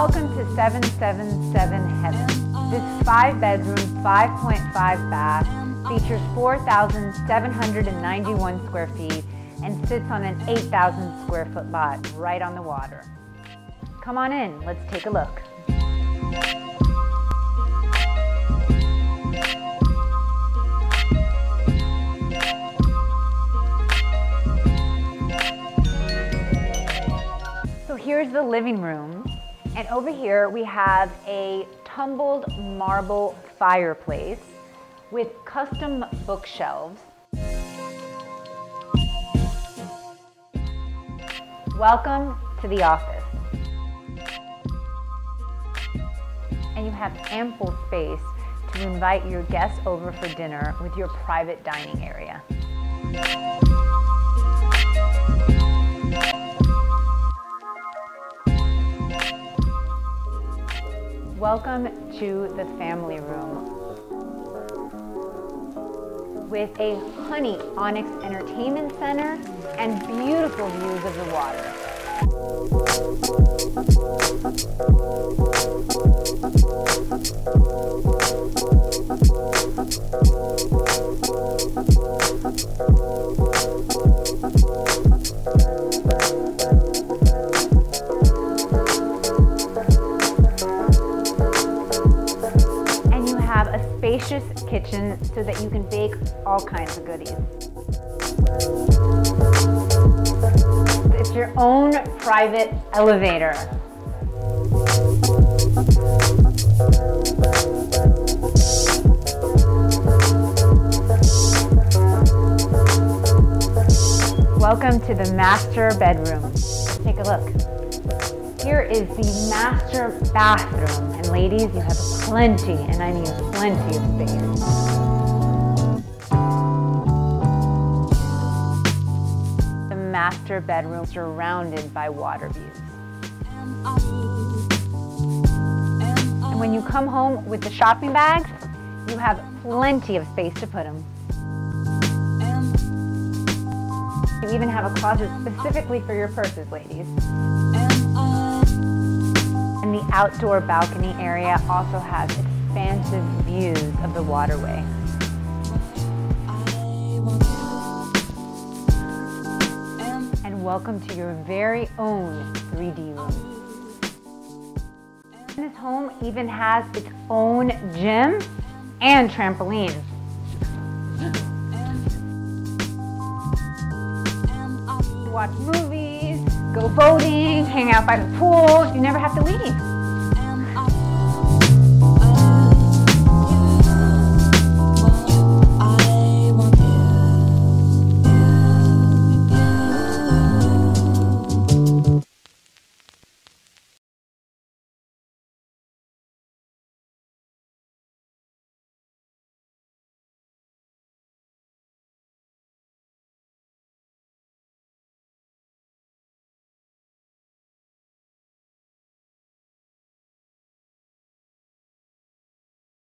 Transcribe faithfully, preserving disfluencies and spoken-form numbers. Welcome to seven seven seven Heaven. This five bedroom, five point five bath features four thousand seven hundred ninety-one square feet and sits on an eight thousand square foot lot right on the water. Come on in, let's take a look. So here's the living room. And over here we have a tumbled marble fireplace with custom bookshelves. Welcome to the office. And you have ample space to invite your guests over for dinner with your private dining area. Welcome to the family room with a honey onyx entertainment center and beautiful views of the water. Spacious kitchen so that you can bake all kinds of goodies. It's your own private elevator. Welcome to the master bedroom. Take a look. Here is the master bathroom, and ladies, you have plenty, and I mean plenty of space. The master bedroom surrounded by water views. And when you come home with the shopping bags, you have plenty of space to put them. You even have a closet specifically for your purses, ladies. And the outdoor balcony area also has expansive views of the waterway. And welcome to your very own three D room. This home even has its own gym and trampoline. Watch movies, go boating, hang out by the pool. You never have to leave.